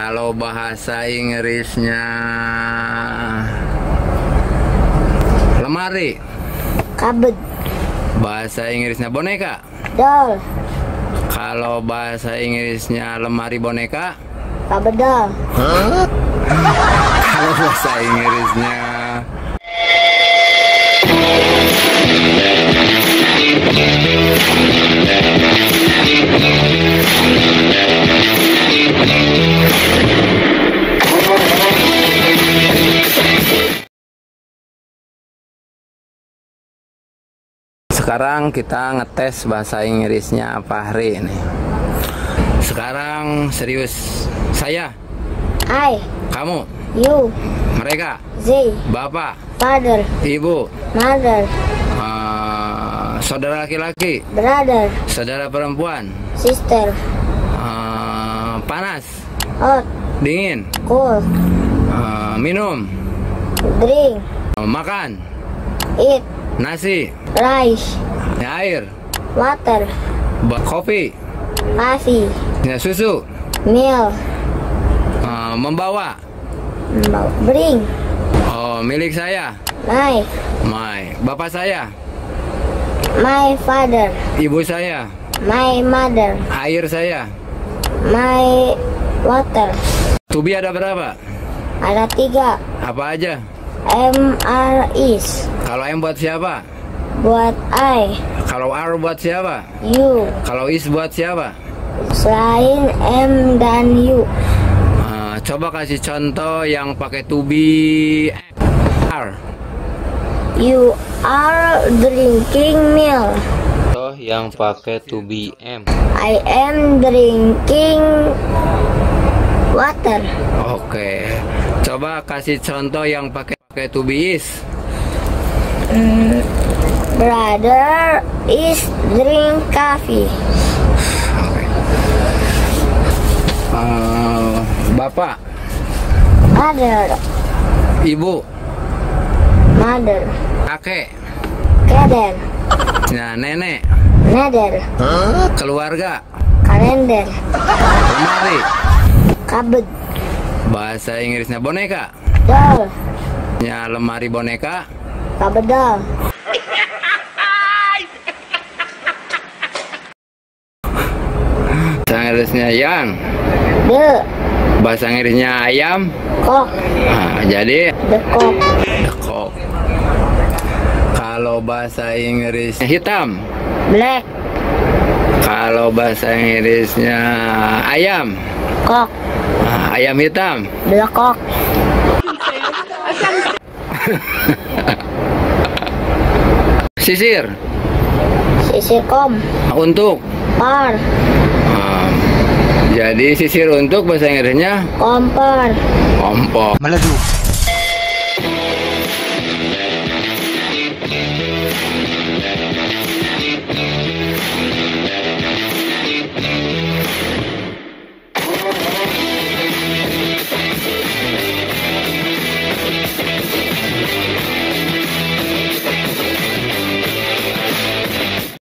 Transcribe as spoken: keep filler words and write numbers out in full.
Kalau bahasa Inggrisnya lemari, cupboard. Bahasa Inggrisnya boneka, doll. Kalau bahasa Inggrisnya lemari boneka, cupboard doll. Huh? Kalau bahasa Inggrisnya sekarang kita ngetes bahasa Inggrisnya Fahri nih. Sekarang serius. Saya. I. Kamu. You. Mereka. They. Bapak. Father. Ibu. Mother. Uh, saudara laki-laki. Brother. Saudara perempuan. Sister. Uh, panas. Hot. Dingin. Cool. Uh, minum. Drink. Uh, makan. Eat. Nasi, rice, air, water, kopi, coffee, susu, milk, uh, membawa, bring, oh, milik saya, my, my, bapak saya, my father, ibu saya, my mother, air saya, my water. Tubi ada berapa? Ada tiga. Apa aja? M, R, is. Kalau M buat siapa? Buat I. Kalau R buat siapa? You. Kalau is buat siapa? Selain M dan you. uh, Coba kasih contoh yang pakai to be. R. You are drinking milk. Contoh yang pakai to be M. I am drinking water. Oke, okay. Coba kasih contoh yang pakai pakai to be is. Mm, brother is drink coffee. Okay. Uh, bapak. Mother. Ibu. Mother. Kakek. Keder. Nah, nenek. Neder. Huh? Keluarga. Kalender. Lemari. Kabut. Bahasa Inggrisnya boneka, doll. Ya, lemari boneka, cupboard doll. Bahasa Inggrisnya yang the. Bahasa Inggrisnya ayam, cock. Nah, jadi the cock. The cock. Kalau bahasa Inggrisnya hitam, black. Kalau bahasa Inggrisnya ayam, cock. Nah, ayam hitam, belakok. Sisir, sisirkom. Untuk par. Nah, jadi sisir untuk bahasa Inggrisnya kompor. Kompor. Meledup.